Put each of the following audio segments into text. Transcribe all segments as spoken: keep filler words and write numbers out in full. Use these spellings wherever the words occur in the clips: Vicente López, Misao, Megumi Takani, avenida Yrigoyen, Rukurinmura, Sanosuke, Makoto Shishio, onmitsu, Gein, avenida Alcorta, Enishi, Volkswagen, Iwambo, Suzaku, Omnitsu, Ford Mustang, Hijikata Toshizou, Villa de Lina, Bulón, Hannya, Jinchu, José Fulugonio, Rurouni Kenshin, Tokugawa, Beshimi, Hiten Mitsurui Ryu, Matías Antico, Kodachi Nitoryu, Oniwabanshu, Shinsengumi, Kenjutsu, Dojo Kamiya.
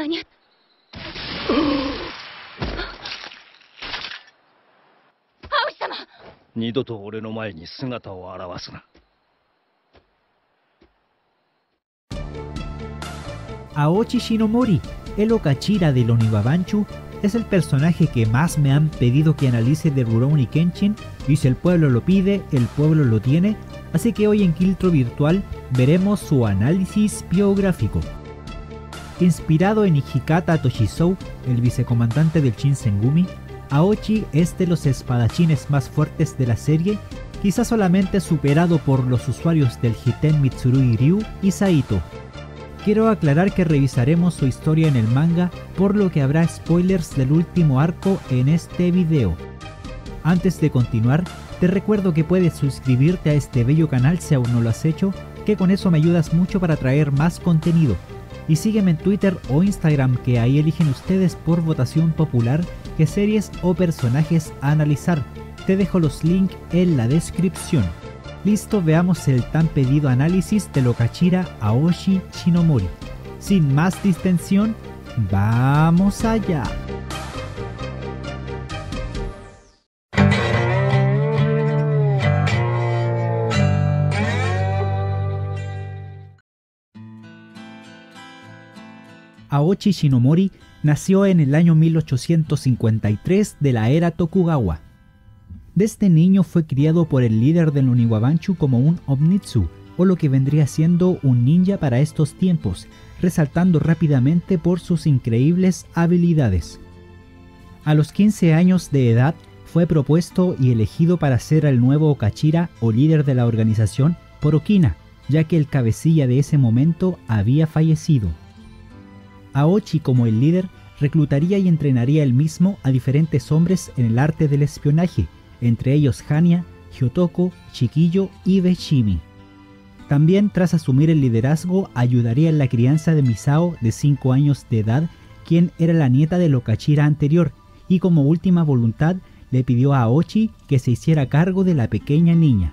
mañana. ¡Aoshi-sama! Nido to ore no mae ni sugata o arawasu na. Aoshi Shinomori, el Okashira del Oniwabanshu, es el personaje que más me han pedido que analice de Rurouni Kenshin, y si el pueblo lo pide, el pueblo lo tiene, así que hoy en Kiltro virtual veremos su análisis biográfico. Inspirado en Hijikata Toshizou, el vicecomandante del Shinsengumi, Aoshi es de los espadachines más fuertes de la serie, quizás solamente superado por los usuarios del Hiten Mitsurui Ryu y Saito. Quiero aclarar que revisaremos su historia en el manga, por lo que habrá spoilers del último arco en este video. Antes de continuar, te recuerdo que puedes suscribirte a este bello canal si aún no lo has hecho, que con eso me ayudas mucho para traer más contenido. Y sígueme en Twitter o Instagram, que ahí eligen ustedes por votación popular qué series o personajes a analizar. Te dejo los links en la descripción. Listo, veamos el tan pedido análisis del Okashira Aoshi Shinomori. Sin más distensión, ¡vamos allá! Aoshi Shinomori nació en el año mil ochocientos cincuenta y tres de la era Tokugawa. Desde niño fue criado por el líder del Oniwabanshu como un omnitsu, o lo que vendría siendo un ninja para estos tiempos, resaltando rápidamente por sus increíbles habilidades. A los quince años de edad fue propuesto y elegido para ser el nuevo Okashira o líder de la organización por Okina, ya que el cabecilla de ese momento había fallecido. Aoshi, como el líder, reclutaría y entrenaría él mismo a diferentes hombres en el arte del espionaje, entre ellos Hannya, Hyottoko, Chiquillo y Beshimi. También, tras asumir el liderazgo, ayudaría en la crianza de Misao, de cinco años de edad, quien era la nieta del Okashira anterior, y como última voluntad le pidió a Aoshi que se hiciera cargo de la pequeña niña.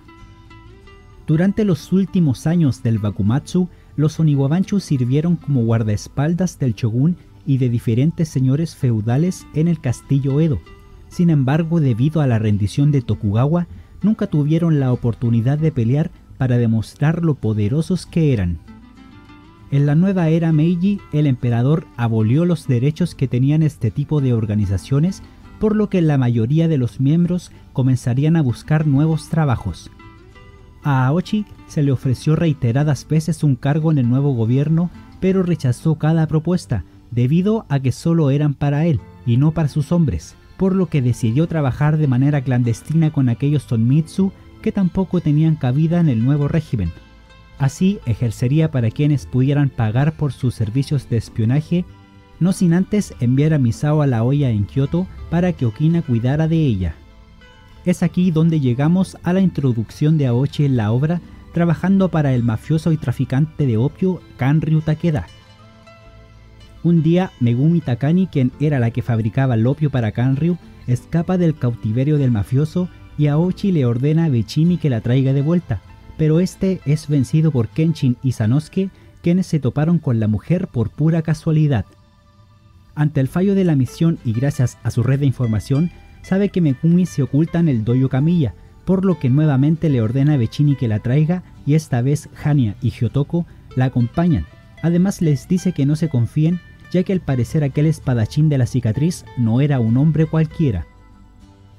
Durante los últimos años del Bakumatsu, los Oniwabanshu sirvieron como guardaespaldas del shogun y de diferentes señores feudales en el castillo Edo. Sin embargo, debido a la rendición de Tokugawa, nunca tuvieron la oportunidad de pelear para demostrar lo poderosos que eran. En la nueva era Meiji, el emperador abolió los derechos que tenían este tipo de organizaciones, por lo que la mayoría de los miembros comenzarían a buscar nuevos trabajos. A Aoshi se le ofreció reiteradas veces un cargo en el nuevo gobierno, pero rechazó cada propuesta, debido a que solo eran para él y no para sus hombres, por lo que decidió trabajar de manera clandestina con aquellos Tonmitsu que tampoco tenían cabida en el nuevo régimen. Así ejercería para quienes pudieran pagar por sus servicios de espionaje, no sin antes enviar a Misao a la olla en Kyoto para que Okina cuidara de ella. Es aquí donde llegamos a la introducción de Aoshi en la obra, trabajando para el mafioso y traficante de opio Kanryu Takeda. Un día, Megumi Takani, quien era la que fabricaba el opio para Kanryu, escapa del cautiverio del mafioso y Aoshi le ordena a Beshimi que la traiga de vuelta, pero este es vencido por Kenshin y Sanosuke, quienes se toparon con la mujer por pura casualidad. Ante el fallo de la misión y gracias a su red de información, sabe que Megumi se oculta en el Dojo Kamiya, por lo que nuevamente le ordena a Beshimi que la traiga, y esta vez Hannya y Hyottoko la acompañan. Además, les dice que no se confíen, ya que al parecer aquel espadachín de la cicatriz no era un hombre cualquiera.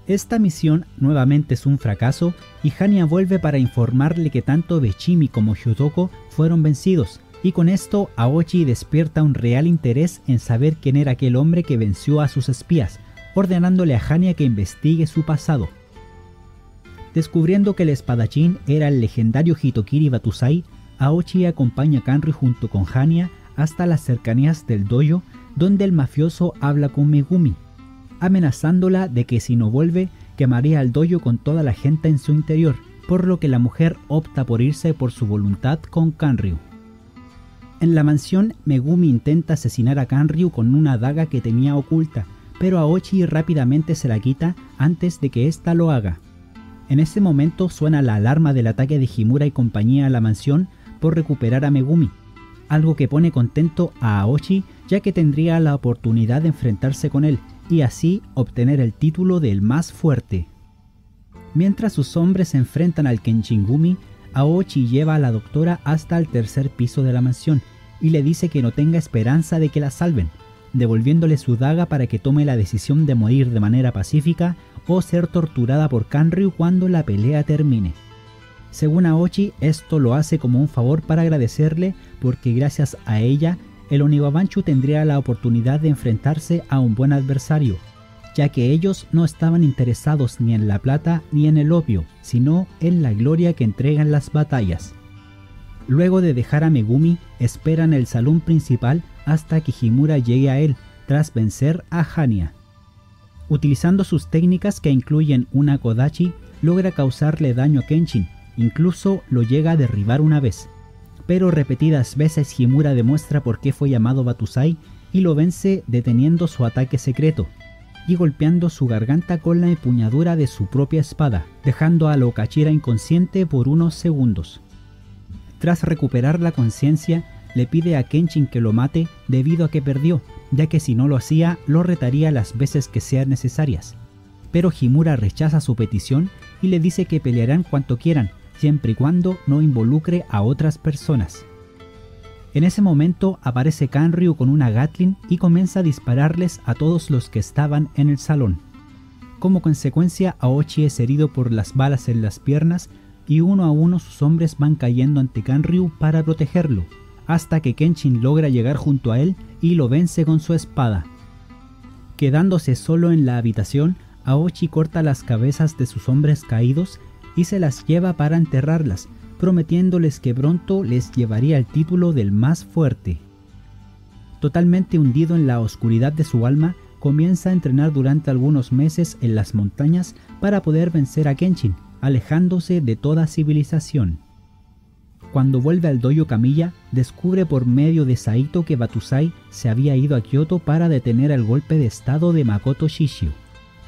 Esta misión nuevamente es un fracaso y Hannya vuelve para informarle que tanto Beshimi como Hyottoko fueron vencidos, y con esto Aoshi despierta un real interés en saber quién era aquel hombre que venció a sus espías, ordenándole a Hannya que investigue su pasado. Descubriendo que el espadachín era el legendario Hitokiri Batusai, Aoshi acompaña a Kanryu junto con Hannya hasta las cercanías del dojo, donde el mafioso habla con Megumi, amenazándola de que si no vuelve, quemaría el dojo con toda la gente en su interior, por lo que la mujer opta por irse por su voluntad con Kanryu. En la mansión, Megumi intenta asesinar a Kanryu con una daga que tenía oculta, pero Aoshi rápidamente se la quita antes de que ésta lo haga. En ese momento suena la alarma del ataque de Himura y compañía a la mansión por recuperar a Megumi. algo que pone contento a Aoshi, ya que tendría la oportunidad de enfrentarse con él y así obtener el título del más fuerte. Mientras sus hombres se enfrentan al Kenshingumi, Aoshi lleva a la doctora hasta el tercer piso de la mansión y le dice que no tenga esperanza de que la salven, devolviéndole su daga para que tome la decisión de morir de manera pacífica o ser torturada por Kanryu cuando la pelea termine. Según Aoshi, esto lo hace como un favor para agradecerle, porque gracias a ella, el Oniwabanshu tendría la oportunidad de enfrentarse a un buen adversario, ya que ellos no estaban interesados ni en la plata ni en el opio, sino en la gloria que entregan las batallas. Luego de dejar a Megumi, esperan el salón principal hasta que Himura llegue a él, tras vencer a Hannya. Utilizando sus técnicas que incluyen una Kodachi, logra causarle daño a Kenshin, incluso lo llega a derribar una vez. Pero repetidas veces Himura demuestra por qué fue llamado Batusai y lo vence deteniendo su ataque secreto y golpeando su garganta con la empuñadura de su propia espada, dejando a Okashira inconsciente por unos segundos. Tras recuperar la conciencia, le pide a Kenshin que lo mate debido a que perdió, ya que si no lo hacía, lo retaría las veces que sean necesarias. Pero Himura rechaza su petición y le dice que pelearán cuanto quieran, siempre y cuando no involucre a otras personas. En ese momento aparece Kanryu con una Gatling y comienza a dispararles a todos los que estaban en el salón. Como consecuencia, Aoshi es herido por las balas en las piernas y uno a uno sus hombres van cayendo ante Kanryu para protegerlo, hasta que Kenshin logra llegar junto a él y lo vence con su espada. Quedándose solo en la habitación, Aoshi corta las cabezas de sus hombres caídos y se las lleva para enterrarlas, prometiéndoles que pronto les llevaría el título del más fuerte. Totalmente hundido en la oscuridad de su alma, comienza a entrenar durante algunos meses en las montañas para poder vencer a Kenshin, alejándose de toda civilización. Cuando vuelve al Dojo Kamiya, descubre por medio de Saito que Batusai se había ido a Kyoto para detener el golpe de estado de Makoto Shishio,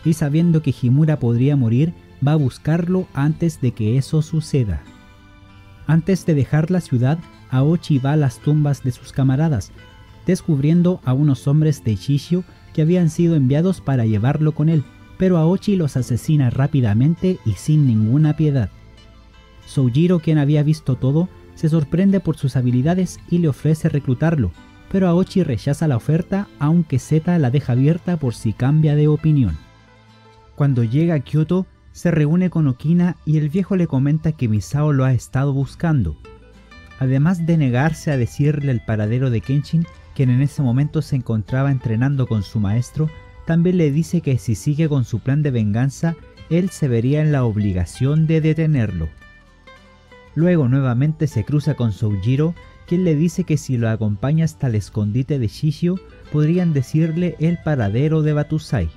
y sabiendo que Himura podría morir, va a buscarlo antes de que eso suceda. Antes de dejar la ciudad, Aoshi va a las tumbas de sus camaradas, descubriendo a unos hombres de Shishio que habían sido enviados para llevarlo con él, pero Aoshi los asesina rápidamente y sin ninguna piedad. Soujiro, quien había visto todo, se sorprende por sus habilidades y le ofrece reclutarlo, pero Aoshi rechaza la oferta, aunque Z la deja abierta por si cambia de opinión. Cuando llega a Kyoto, se reúne con Okina y el viejo le comenta que Misao lo ha estado buscando. Además de negarse a decirle el paradero de Kenshin, quien en ese momento se encontraba entrenando con su maestro, también le dice que si sigue con su plan de venganza, él se vería en la obligación de detenerlo. Luego nuevamente se cruza con Soujiro, quien le dice que si lo acompaña hasta el escondite de Shishio, podrían decirle el paradero de Batusai.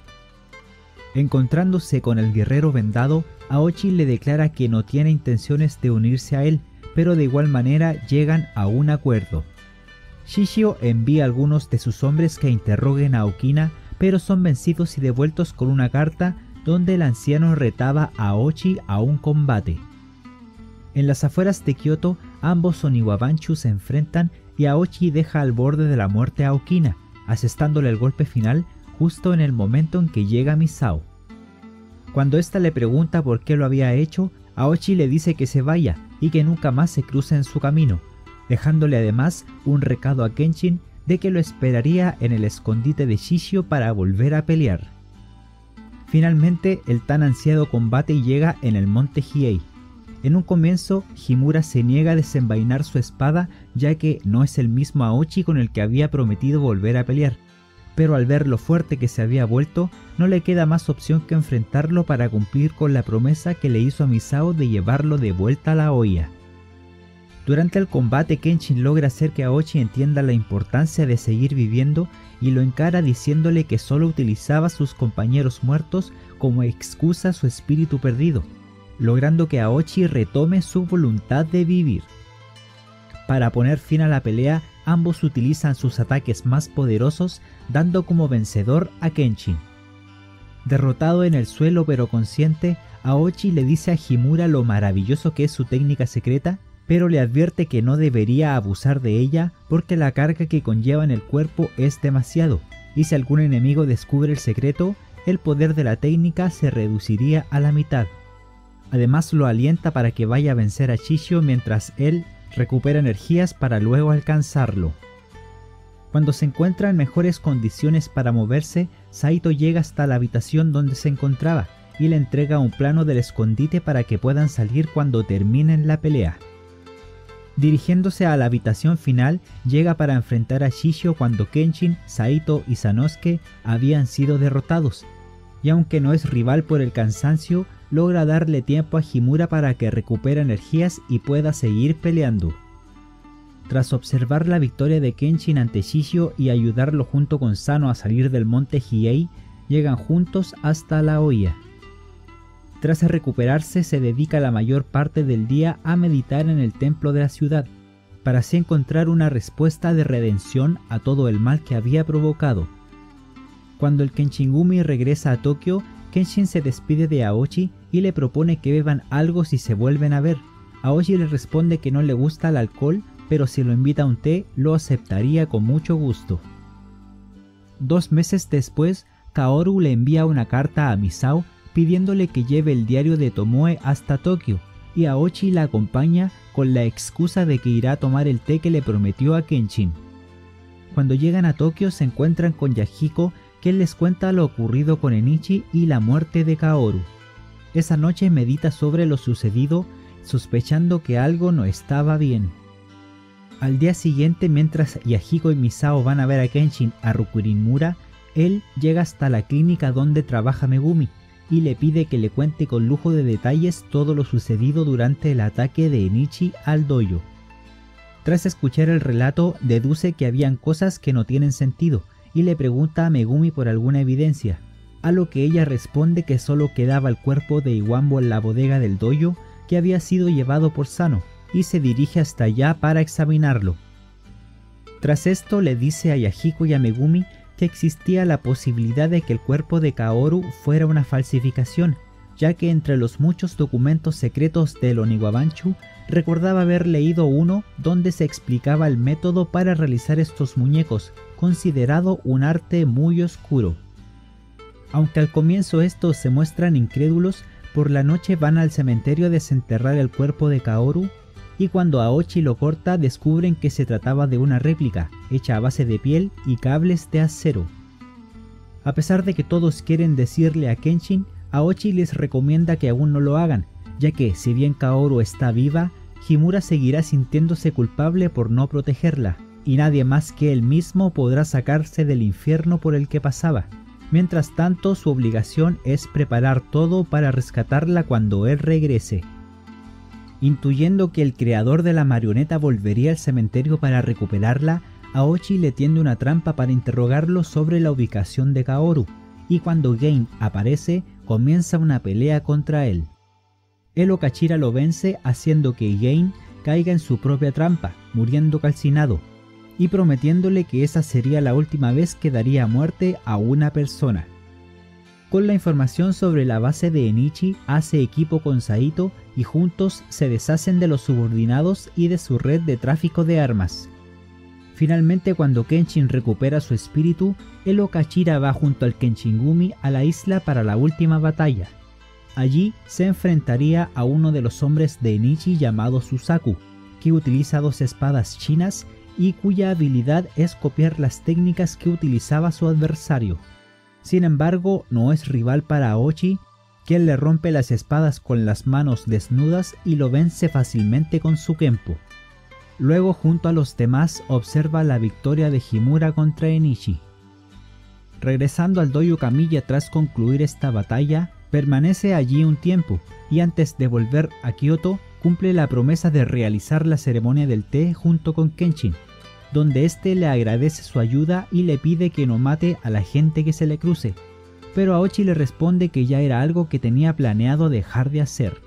Encontrándose con el guerrero vendado, Aoshi le declara que no tiene intenciones de unirse a él, pero de igual manera llegan a un acuerdo. Shishio envía a algunos de sus hombres que interroguen a Okina, pero son vencidos y devueltos con una carta donde el anciano retaba a Aoshi a un combate. En las afueras de Kyoto, ambos Oniwabanshu se enfrentan y Aoshi deja al borde de la muerte a Okina, asestándole el golpe final justo en el momento en que llega Misao. Cuando ésta le pregunta por qué lo había hecho, Aoshi le dice que se vaya y que nunca más se cruce en su camino, dejándole además un recado a Kenshin de que lo esperaría en el escondite de Shishio para volver a pelear. Finalmente, el tan ansiado combate llega en el Monte Hiei. En un comienzo, Himura se niega a desenvainar su espada, ya que no es el mismo Aoshi con el que había prometido volver a pelear, pero al ver lo fuerte que se había vuelto, no le queda más opción que enfrentarlo para cumplir con la promesa que le hizo a Misao de llevarlo de vuelta a la olla. Durante el combate, Kenshin logra hacer que Aoshi entienda la importancia de seguir viviendo y lo encara diciéndole que solo utilizaba a sus compañeros muertos como excusa a su espíritu perdido, logrando que Aoshi retome su voluntad de vivir. Para poner fin a la pelea, ambos utilizan sus ataques más poderosos, dando como vencedor a Kenshin. Derrotado en el suelo pero consciente, Aoshi le dice a Himura lo maravilloso que es su técnica secreta pero le advierte que no debería abusar de ella porque la carga que conlleva en el cuerpo es demasiado, y si algún enemigo descubre el secreto, el poder de la técnica se reduciría a la mitad. Además lo alienta para que vaya a vencer a Shishio mientras él recupera energías para luego alcanzarlo. Cuando se encuentra en mejores condiciones para moverse, Saito llega hasta la habitación donde se encontraba y le entrega un plano del escondite para que puedan salir cuando terminen la pelea. Dirigiéndose a la habitación final, llega para enfrentar a Shishio cuando Kenshin, Saito y Sanosuke habían sido derrotados, y aunque no es rival por el cansancio, logra darle tiempo a Himura para que recupere energías y pueda seguir peleando. Tras observar la victoria de Kenshin ante Shishio y ayudarlo junto con Sano a salir del monte Hiei, llegan juntos hasta la Oya. Tras recuperarse, se dedica la mayor parte del día a meditar en el templo de la ciudad, para así encontrar una respuesta de redención a todo el mal que había provocado. Cuando el Kenshingumi regresa a Tokio, Kenshin se despide de Aoshi y le propone que beban algo si se vuelven a ver. Aoshi le responde que no le gusta el alcohol, pero si lo invita a un té, lo aceptaría con mucho gusto. Dos meses después, Kaoru le envía una carta a Misao, pidiéndole que lleve el diario de Tomoe hasta Tokio, y Aoshi la acompaña con la excusa de que irá a tomar el té que le prometió a Kenshin. Cuando llegan a Tokio se encuentran con Yahiko, quien les cuenta lo ocurrido con Enishi y la muerte de Kaoru. Esa noche medita sobre lo sucedido, sospechando que algo no estaba bien. Al día siguiente, mientras Yahiko y Misao van a ver a Kenshin a Rukurinmura, él llega hasta la clínica donde trabaja Megumi, y le pide que le cuente con lujo de detalles todo lo sucedido durante el ataque de Enishi al dojo. Tras escuchar el relato, deduce que habían cosas que no tienen sentido y le pregunta a Megumi por alguna evidencia, a lo que ella responde que solo quedaba el cuerpo de Iwambo en la bodega del dojo que había sido llevado por Sano, y se dirige hasta allá para examinarlo. Tras esto le dice a Yahiko y a Megumi que existía la posibilidad de que el cuerpo de Kaoru fuera una falsificación, ya que entre los muchos documentos secretos del Oniwabanshu recordaba haber leído uno donde se explicaba el método para realizar estos muñecos, considerado un arte muy oscuro. Aunque al comienzo estos se muestran incrédulos, por la noche van al cementerio a desenterrar el cuerpo de Kaoru, y cuando Aoshi lo corta descubren que se trataba de una réplica, hecha a base de piel y cables de acero. A pesar de que todos quieren decirle a Kenshin, Aoshi les recomienda que aún no lo hagan, ya que si bien Kaoru está viva, Himura seguirá sintiéndose culpable por no protegerla, y nadie más que él mismo podrá sacarse del infierno por el que pasaba. Mientras tanto, su obligación es preparar todo para rescatarla cuando él regrese. Intuyendo que el creador de la marioneta volvería al cementerio para recuperarla, Aoshi le tiende una trampa para interrogarlo sobre la ubicación de Kaoru, y cuando Gein aparece, comienza una pelea contra él. El Okashira lo vence haciendo que Gein caiga en su propia trampa, muriendo calcinado, y prometiéndole que esa sería la última vez que daría muerte a una persona. Con la información sobre la base de Enishi, hace equipo con Saito y juntos se deshacen de los subordinados y de su red de tráfico de armas. Finalmente, cuando Kenshin recupera su espíritu, el Okashira va junto al Kenshingumi a la isla para la última batalla. Allí se enfrentaría a uno de los hombres de Enishi llamado Suzaku, que utiliza dos espadas chinas y cuya habilidad es copiar las técnicas que utilizaba su adversario. Sin embargo, no es rival para Aoshi, quien le rompe las espadas con las manos desnudas y lo vence fácilmente con su Kenpo. Luego, junto a los demás, observa la victoria de Himura contra Enishi. Regresando al Dojo Kamiya tras concluir esta batalla, permanece allí un tiempo y antes de volver a Kyoto, cumple la promesa de realizar la ceremonia del té junto con Kenshin, donde este le agradece su ayuda y le pide que no mate a la gente que se le cruce, pero Aoshi le responde que ya era algo que tenía planeado dejar de hacer.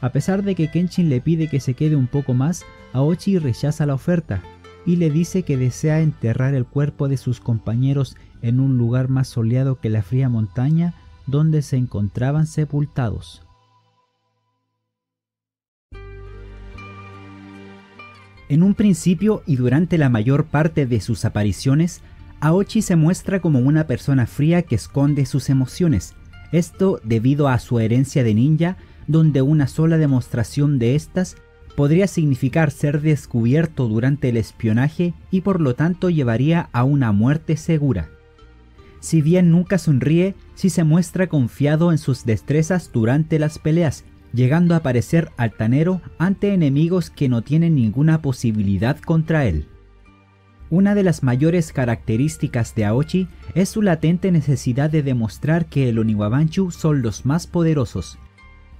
A pesar de que Kenshin le pide que se quede un poco más, Aoshi rechaza la oferta y le dice que desea enterrar el cuerpo de sus compañeros en un lugar más soleado que la fría montaña donde se encontraban sepultados. En un principio y durante la mayor parte de sus apariciones, Aoshi se muestra como una persona fría que esconde sus emociones, esto debido a su herencia de ninja, donde una sola demostración de estas podría significar ser descubierto durante el espionaje y por lo tanto llevaría a una muerte segura. Si bien nunca sonríe, sí se muestra confiado en sus destrezas durante las peleas, llegando a parecer altanero ante enemigos que no tienen ninguna posibilidad contra él. Una de las mayores características de Aoshi es su latente necesidad de demostrar que el Oniwabanshu son los más poderosos.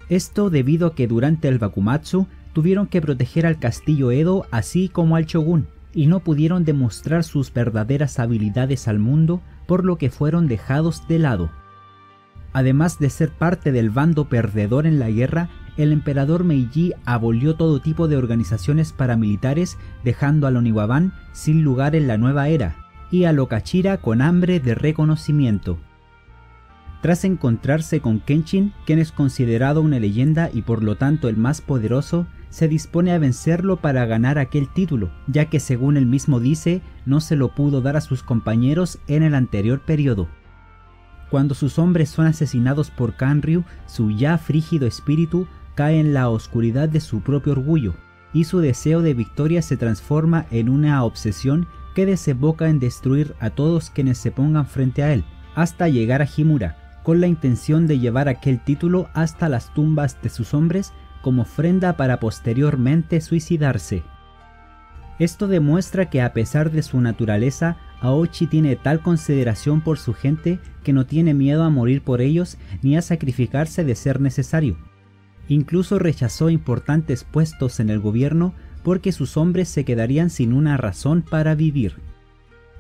Esto debido a que durante el Bakumatsu tuvieron que proteger al castillo Edo así como al shogun, y no pudieron demostrar sus verdaderas habilidades al mundo, por lo que fueron dejados de lado. Además de ser parte del bando perdedor en la guerra, el emperador Meiji abolió todo tipo de organizaciones paramilitares, dejando al Oniwaban sin lugar en la nueva era, y a Okashira con hambre de reconocimiento. Tras encontrarse con Kenshin, quien es considerado una leyenda y por lo tanto el más poderoso, se dispone a vencerlo para ganar aquel título, ya que según él mismo dice, no se lo pudo dar a sus compañeros en el anterior periodo. Cuando sus hombres son asesinados por Kanryu, su ya frígido espíritu cae en la oscuridad de su propio orgullo, y su deseo de victoria se transforma en una obsesión que desemboca en destruir a todos quienes se pongan frente a él, hasta llegar a Himura, con la intención de llevar aquel título hasta las tumbas de sus hombres como ofrenda para posteriormente suicidarse. Esto demuestra que a pesar de su naturaleza, Aoshi tiene tal consideración por su gente que no tiene miedo a morir por ellos ni a sacrificarse de ser necesario. Incluso rechazó importantes puestos en el gobierno porque sus hombres se quedarían sin una razón para vivir.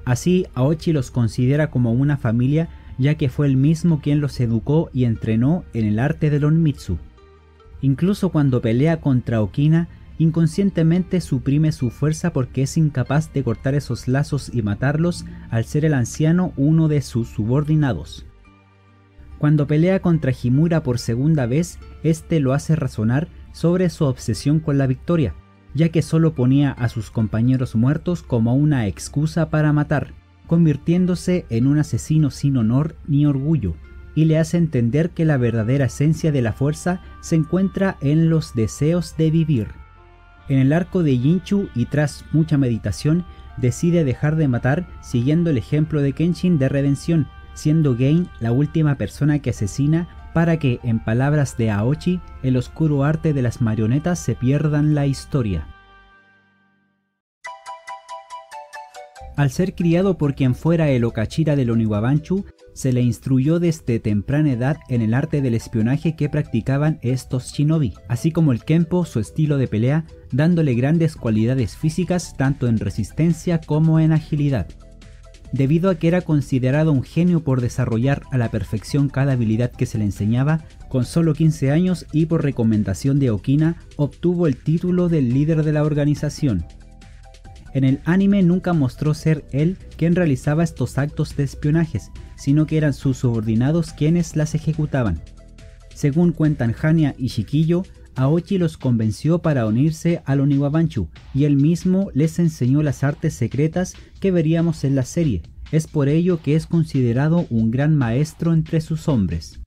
Así, Aoshi los considera como una familia, ya que fue él mismo quien los educó y entrenó en el arte del onmitsu. Incluso cuando pelea contra Okina, inconscientemente suprime su fuerza porque es incapaz de cortar esos lazos y matarlos al ser el anciano uno de sus subordinados. Cuando pelea contra Himura por segunda vez, este lo hace razonar sobre su obsesión con la victoria, ya que solo ponía a sus compañeros muertos como una excusa para matar, convirtiéndose en un asesino sin honor ni orgullo, y le hace entender que la verdadera esencia de la fuerza se encuentra en los deseos de vivir. En el arco de Jinchu y tras mucha meditación, decide dejar de matar siguiendo el ejemplo de Kenshin de redención, siendo Gein la última persona que asesina para que, en palabras de Aoshi, el oscuro arte de las marionetas se pierdan la historia. Al ser criado por quien fuera el Okashira del Oniwabanshu, se le instruyó desde temprana edad en el arte del espionaje que practicaban estos shinobi, así como el Kenpo, su estilo de pelea, dándole grandes cualidades físicas tanto en resistencia como en agilidad. Debido a que era considerado un genio por desarrollar a la perfección cada habilidad que se le enseñaba, con solo quince años y por recomendación de Okina, obtuvo el título del líder de la organización. En el anime nunca mostró ser él quien realizaba estos actos de espionajes, sino que eran sus subordinados quienes las ejecutaban. Según cuentan Hannya y Shikiyo, Aoshi los convenció para unirse al Oniwabanshu y él mismo les enseñó las artes secretas que veríamos en la serie, es por ello que es considerado un gran maestro entre sus hombres.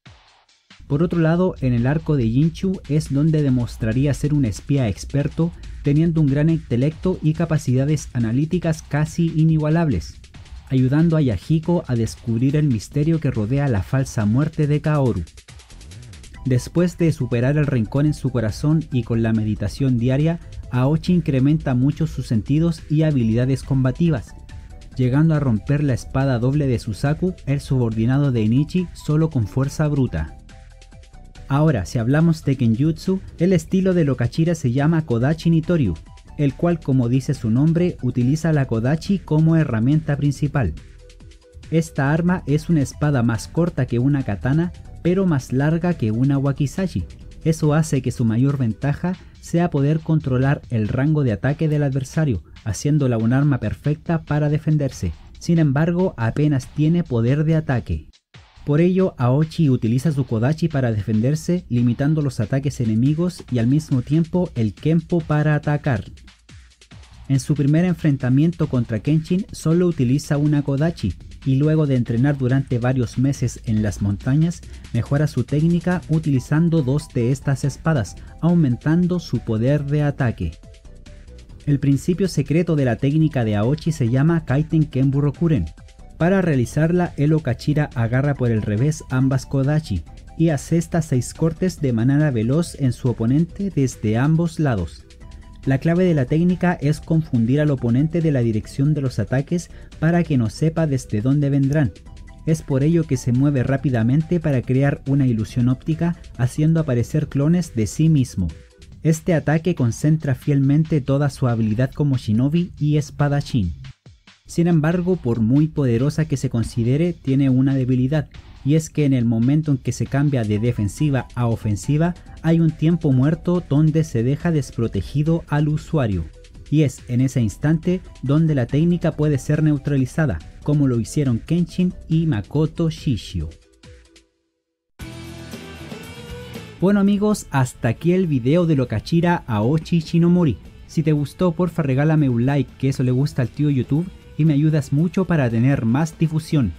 Por otro lado, en el arco de Jinchu es donde demostraría ser un espía experto, teniendo un gran intelecto y capacidades analíticas casi inigualables, ayudando a Yahiko a descubrir el misterio que rodea la falsa muerte de Kaoru. Después de superar el rencor en su corazón y con la meditación diaria, Aoshi incrementa mucho sus sentidos y habilidades combativas, llegando a romper la espada doble de Suzaku, el subordinado de Enishi, solo con fuerza bruta. Ahora, si hablamos de Kenjutsu, el estilo de Okashira se llama Kodachi Nitoryu, el cual, como dice su nombre, utiliza la Kodachi como herramienta principal. Esta arma es una espada más corta que una katana, pero más larga que una wakizashi. Eso hace que su mayor ventaja sea poder controlar el rango de ataque del adversario, haciéndola un arma perfecta para defenderse. Sin embargo, apenas tiene poder de ataque. Por ello, Aoshi utiliza su Kodachi para defenderse, limitando los ataques enemigos y al mismo tiempo el Kenpo para atacar. En su primer enfrentamiento contra Kenshin solo utiliza una Kodachi y luego de entrenar durante varios meses en las montañas, mejora su técnica utilizando dos de estas espadas, aumentando su poder de ataque. El principio secreto de la técnica de Aoshi se llama Kaiten Kenburokuren. Para realizarla, el Okashira agarra por el revés ambas Kodachi y asesta seis cortes de manera veloz en su oponente desde ambos lados. La clave de la técnica es confundir al oponente de la dirección de los ataques para que no sepa desde dónde vendrán. Es por ello que se mueve rápidamente para crear una ilusión óptica, haciendo aparecer clones de sí mismo. Este ataque concentra fielmente toda su habilidad como shinobi y espadachín. Sin embargo, por muy poderosa que se considere, tiene una debilidad, y es que en el momento en que se cambia de defensiva a ofensiva, hay un tiempo muerto donde se deja desprotegido al usuario, y es en ese instante donde la técnica puede ser neutralizada, como lo hicieron Kenshin y Makoto Shishio. Bueno amigos, hasta aquí el video de Okashira Aoshi Shinomori. Si te gustó, porfa regálame un like, que eso le gusta al tío YouTube y me ayudas mucho para tener más difusión.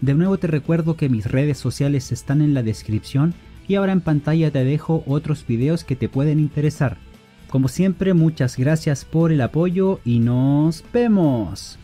De nuevo te recuerdo que mis redes sociales están en la descripción y ahora en pantalla te dejo otros videos que te pueden interesar. Como siempre, muchas gracias por el apoyo y nos vemos.